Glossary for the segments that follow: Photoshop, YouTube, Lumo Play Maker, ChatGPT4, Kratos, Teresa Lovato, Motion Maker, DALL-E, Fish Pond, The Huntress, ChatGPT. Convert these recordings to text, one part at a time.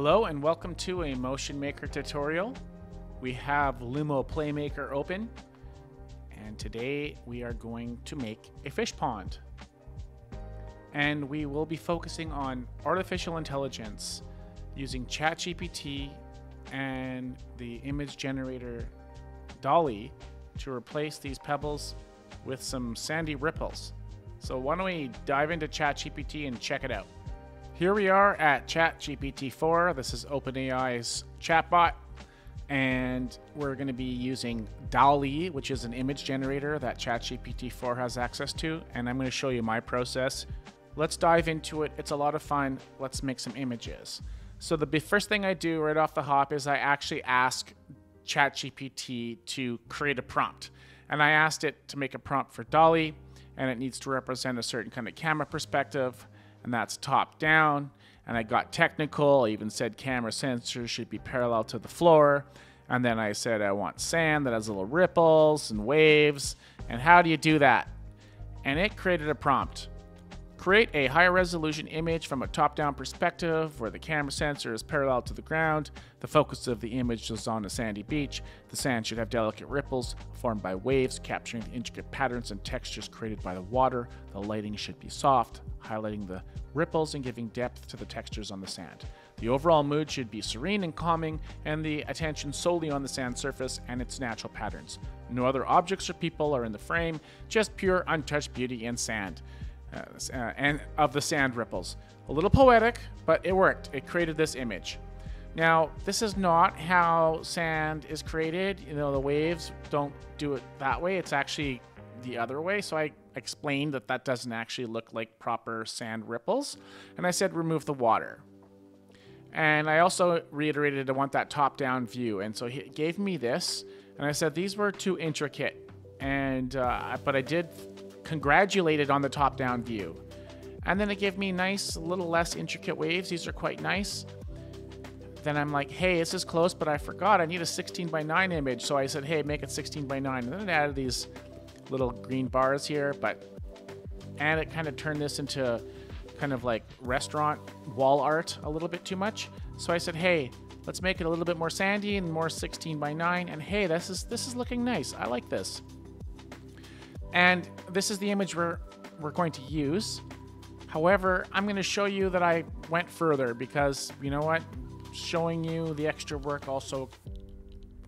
Hello and welcome to a Motion Maker tutorial. We have Lumo Play Maker open, and today we are going to make a fish pond. And we will be focusing on artificial intelligence using ChatGPT and the image generator DALL-E to replace these pebbles with some sandy ripples. So why don't we dive into ChatGPT and check it out. Here we are at ChatGPT4. This is OpenAI's chatbot, and we're going to be using DALL-E, which is an image generator that ChatGPT4 has access to, and I'm going to show you my process. Let's dive into it. It's a lot of fun. Let's make some images. So the first thing I do right off the hop is I actually ask ChatGPT to create a prompt, and I asked it to make a prompt for DALL-E, and it needs to represent a certain kind of camera perspective. And that's top down, and I got technical. I even said camera sensors should be parallel to the floor, and then I said I want sand that has little ripples and waves, and how do you do that? And it created a prompt. Create a high resolution image from a top down perspective where the camera sensor is parallel to the ground. The focus of the image is on a sandy beach. The sand should have delicate ripples formed by waves, capturing the intricate patterns and textures created by the water. The lighting should be soft, highlighting the ripples and giving depth to the textures on the sand. The overall mood should be serene and calming, and the attention solely on the sand surface and its natural patterns. No other objects or people are in the frame, just pure untouched beauty and sand. And of the sand ripples. A little poetic, but it worked. It created this image. Now, this is not how sand is created. You know, the waves don't do it that way. It's actually the other way. So I explained that that doesn't actually look like proper sand ripples. And I said, remove the water. And I also reiterated I want that top-down view. And so he gave me this. And I said, these were too intricate. And, but I did congratulated on the top-down view. And then it gave me nice, a little less intricate waves. These are quite nice. Then I'm like, hey, this is close, but I forgot I need a 16:9 image. So I said, hey, make it 16:9. And then it added these little green bars here, and it kind of turned this into kind of like restaurant wall art a little bit too much. So I said, hey, let's make it a little bit more sandy and more 16:9. And hey, this is looking nice. I like this. And this is the image we're going to use. However, I'm going to show you that I went further because, you know what, showing you the extra work also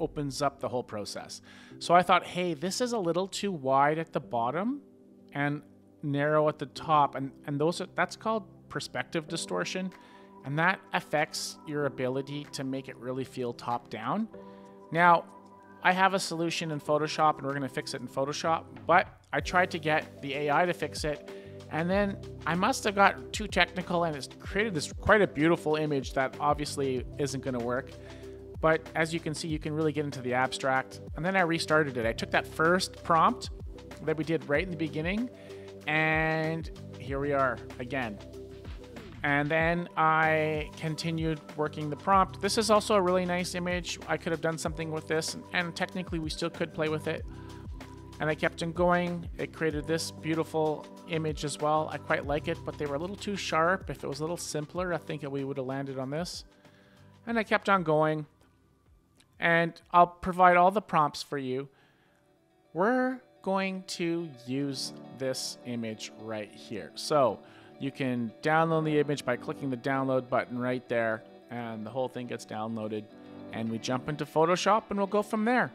opens up the whole process. So I thought, hey, this is a little too wide at the bottom and narrow at the top. And that's called perspective distortion. And that affects your ability to make it really feel top down. Now, I have a solution in Photoshop, and we're going to fix it in Photoshop, but I tried to get the AI to fix it, and then I must have got too technical, and it's created this quite a beautiful image that obviously isn't going to work. But as you can see, you can really get into the abstract. And then I restarted it. I took that first prompt that we did right in the beginning, and here we are again. And then I continued working the prompt. This is also a really nice image. I could have done something with this, and technically we still could play with it. And I kept on going. It created this beautiful image as well. I quite like it, but they were a little too sharp. If it was a little simpler, I think we would have landed on this. And I kept on going. And I'll provide all the prompts for you. We're going to use this image right here. So you can download the image by clicking the download button right there, and the whole thing gets downloaded, and we jump into Photoshop and we'll go from there.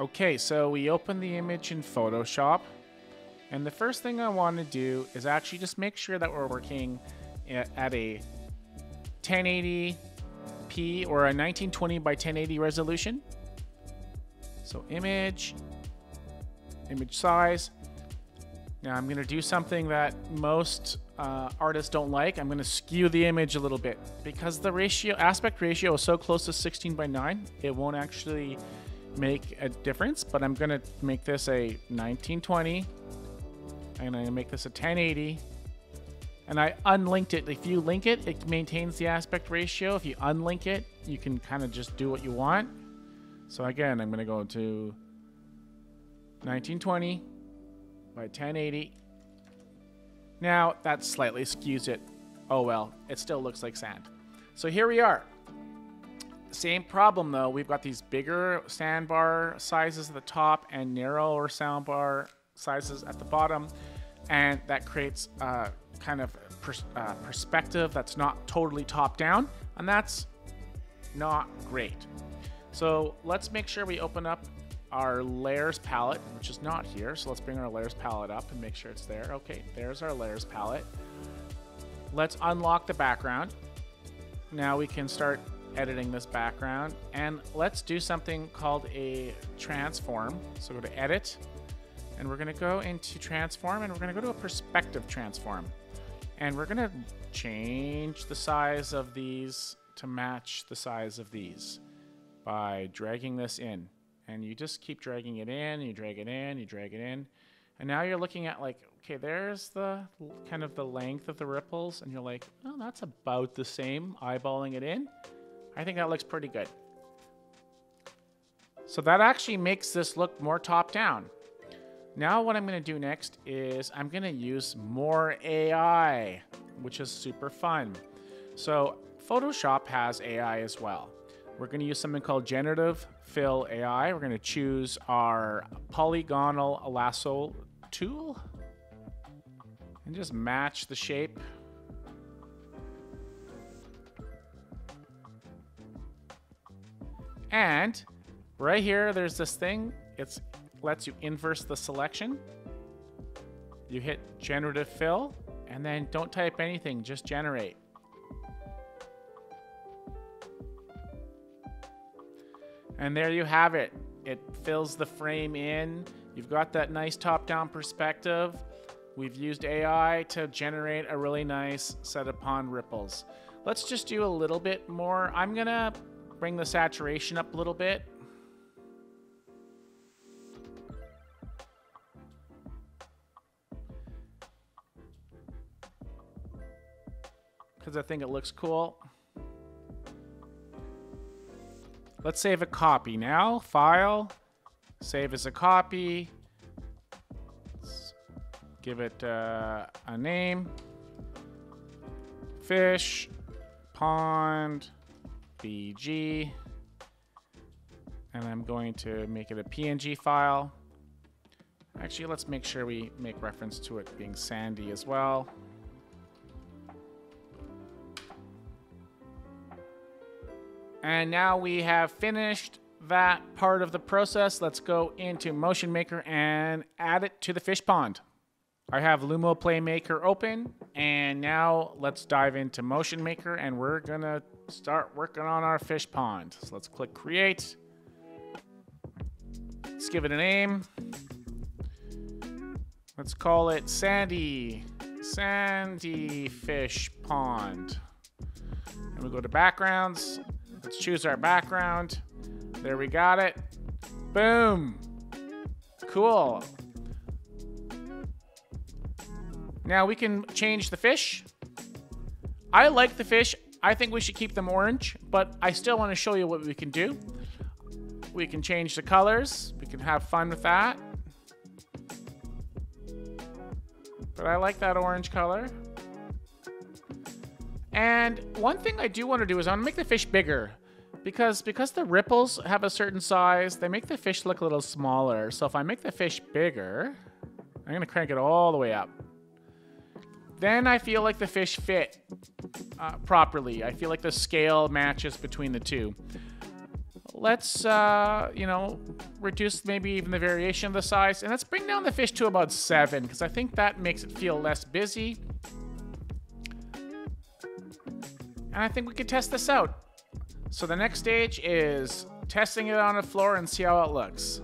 Okay, so we open the image in Photoshop, and the first thing I want to do is actually just make sure that we're working at a 1080p or a 1920x1080 resolution. So image size. Now I'm going to do something that most artists don't like. I'm going to skew the image a little bit because the aspect ratio is so close to 16:9, it won't actually make a difference. But I'm going to make this a 1920, and I'm going to make this a 1080. And I unlinked it. If you link it, it maintains the aspect ratio. If you unlink it, you can kind of just do what you want. So again, I'm going to go to 1920x1080. Now that slightly skews it. Oh well, it still looks like sand. So here we are. Same problem though, we've got these bigger sandbar sizes at the top and narrower soundbar sizes at the bottom, and that creates a kind of perspective that's not totally top down, and that's not great. So let's make sure we open up our layers palette, which is not here, so let's bring our layers palette up and make sure it's there. Okay, there's our layers palette. Let's unlock the background. Now we can start editing this background, and let's do something called a transform. So go to edit, and we're gonna go into transform, and we're gonna go to a perspective transform, and we're gonna change the size of these to match the size of these by dragging this in. And you just keep dragging it in, you drag it in, you drag it in, and now you're looking at like, okay, there's the kind of the length of the ripples, and you're like, oh, that's about the same. Eyeballing it in, I think that looks pretty good. So that actually makes this look more top down. Now what I'm gonna do next is I'm gonna use more AI, which is super fun. So Photoshop has AI as well. We're gonna use something called Generative Fill AI. We're gonna choose our polygonal lasso tool and just match the shape. And right here, there's this thing. It lets you inverse the selection. You hit generative fill, and then don't type anything, just generate. And there you have it. It fills the frame in. You've got that nice top-down perspective. We've used AI to generate a really nice set of pond ripples. Let's just do a little bit more. I'm gonna bring the saturation up a little bit. Because I think it looks cool. Let's save a copy now. File, save as a copy. Let's give it a name. Fish Pond BG, and I'm going to make it a PNG file. Actually, let's make sure we make reference to it being sandy as well. And now we have finished that part of the process. Let's go into Motion Maker and add it to the fish pond. I have Lumo Play Maker open, and now let's dive into Motion Maker, and we're gonna start working on our fish pond. So let's click create. Let's give it a name. Let's call it Sandy. Sandy Fish Pond. And we go to backgrounds. Let's choose our background. There, we got it. Boom. Cool. Now we can change the fish. I like the fish. I think we should keep them orange, but I still want to show you what we can do. We can change the colors. We can have fun with that. But I like that orange color. And one thing I do want to do is I want to make the fish bigger. Because the ripples have a certain size, they make the fish look a little smaller. So if I make the fish bigger, I'm going to crank it all the way up. Then I feel like the fish fit properly. I feel like the scale matches between the two. Let's, you know, reduce maybe even the variation of the size. And let's bring down the fish to about 7, because I think that makes it feel less busy. And I think we could test this out. So the next stage is testing it on the floor and see how it looks.